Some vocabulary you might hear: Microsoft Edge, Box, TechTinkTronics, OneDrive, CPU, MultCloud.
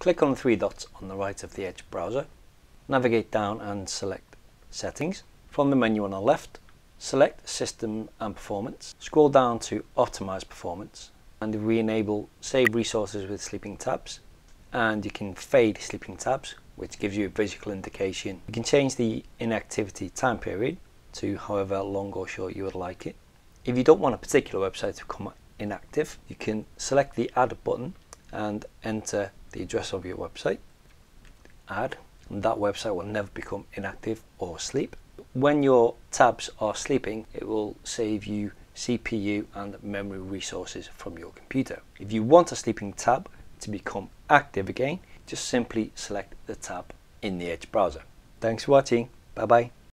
Click on the three dots on the right of the Edge browser, navigate down and select Settings. From the menu on the left, select System and Performance, scroll down to Optimize Performance, and re-enable Save Resources with Sleeping Tabs, and you can fade Sleeping Tabs, which gives you a visual indication. You can change the inactivity time period to however long or short you would like it. If you don't want a particular website to become inactive, you can select the Add button and enter the address of your website, add, and that website will never become inactive or sleep. When your tabs are sleeping, it will save you CPU and memory resources from your computer. If you want a sleeping tab to become active again, just simply select the tab in the Edge browser. Thanks for watching. Bye bye.